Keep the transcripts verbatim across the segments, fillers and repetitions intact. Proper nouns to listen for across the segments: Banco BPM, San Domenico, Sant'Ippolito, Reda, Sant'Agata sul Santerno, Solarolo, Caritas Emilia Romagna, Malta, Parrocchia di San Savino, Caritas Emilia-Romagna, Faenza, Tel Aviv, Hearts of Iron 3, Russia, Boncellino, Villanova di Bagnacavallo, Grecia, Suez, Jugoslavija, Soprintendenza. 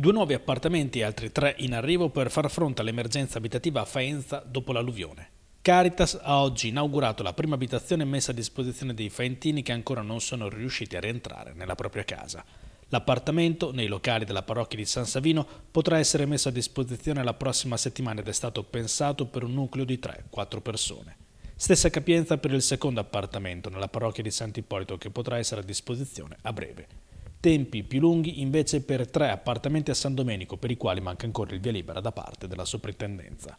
Due nuovi appartamenti e altri tre in arrivo per far fronte all'emergenza abitativa a Faenza dopo l'alluvione. Caritas ha oggi inaugurato la prima abitazione messa a disposizione dei faentini che ancora non sono riusciti a rientrare nella propria casa. L'appartamento, nei locali della parrocchia di San Savino, potrà essere messo a disposizione la prossima settimana ed è stato pensato per un nucleo di tre quattro persone. Stessa capienza per il secondo appartamento nella parrocchia di Sant'Ippolito che potrà essere a disposizione a breve. Tempi più lunghi invece per tre appartamenti a San Domenico per i quali manca ancora il via libera da parte della Soprintendenza.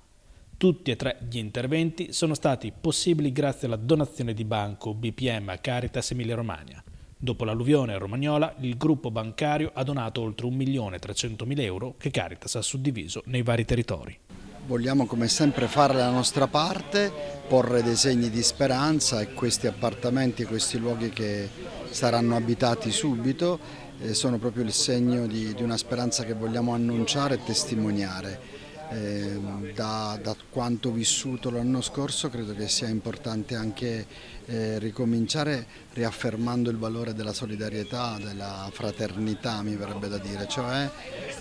Tutti e tre gli interventi sono stati possibili grazie alla donazione di Banco B P M a Caritas Emilia Romagna. Dopo l'alluvione romagnola il gruppo bancario ha donato oltre un milione trecentomila euro che Caritas ha suddiviso nei vari territori. Vogliamo come sempre fare la nostra parte, porre dei segni di speranza e questi appartamenti, questi luoghi che saranno abitati subito eh, sono proprio il segno di, di una speranza che vogliamo annunciare e testimoniare. Eh, da, da quanto vissuto l'anno scorso credo che sia importante anche eh, ricominciare riaffermando il valore della solidarietà, della fraternità mi verrebbe da dire, cioè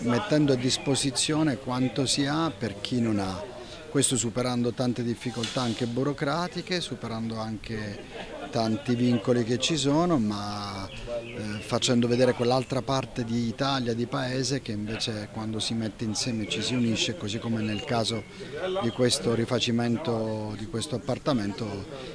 mettendo a disposizione quanto si ha per chi non ha, questo superando tante difficoltà anche burocratiche, superando anche tanti vincoli che ci sono, ma eh, facendo vedere quell'altra parte di Italia, di paese che invece quando si mette insieme ci si unisce, così come nel caso di questo rifacimento di questo appartamento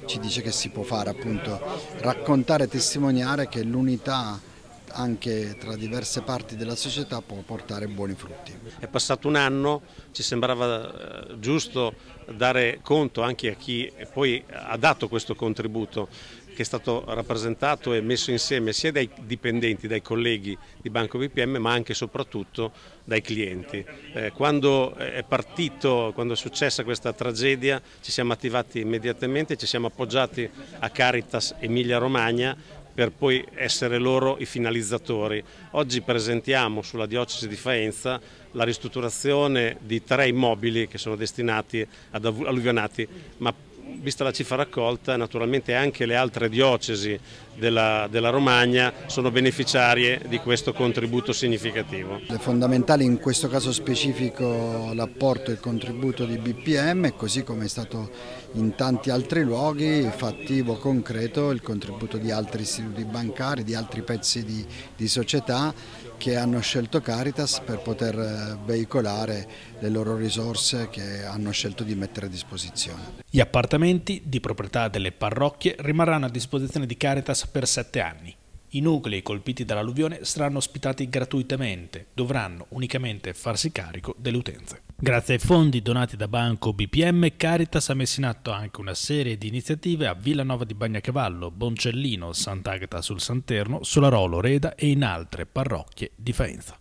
ci dice che si può fare, appunto raccontare e testimoniare che l'unità anche tra diverse parti della società può portare buoni frutti. È passato un anno, ci sembrava giusto dare conto anche a chi poi ha dato questo contributo che è stato rappresentato e messo insieme sia dai dipendenti, dai colleghi di Banco B P M, ma anche e soprattutto dai clienti. Eh, quando è partito, quando è successa questa tragedia, ci siamo attivati immediatamente, ci siamo appoggiati a Caritas Emilia Romagna per poi essere loro i finalizzatori. Oggi presentiamo sulla diocesi di Faenza la ristrutturazione di tre immobili che sono destinati ad alluvionati, ma vista la cifra raccolta naturalmente anche le altre diocesi della, della Romagna sono beneficiarie di questo contributo significativo. È fondamentale in questo caso specifico l'apporto e il contributo di B P M, così come è stato in tanti altri luoghi fattivo, concreto, il contributo di altri istituti bancari, di altri pezzi di, di società che hanno scelto Caritas per poter veicolare le loro risorse che hanno scelto di mettere a disposizione. Gli appartamenti di proprietà delle parrocchie rimarranno a disposizione di Caritas per sette anni. I nuclei colpiti dall'alluvione saranno ospitati gratuitamente, dovranno unicamente farsi carico delle utenze. Grazie ai fondi donati da Banco B P M, Caritas ha messo in atto anche una serie di iniziative a Villanova di Bagnacavallo, Boncellino, Sant'Agata sul Santerno, Solarolo, Reda e in altre parrocchie di Faenza.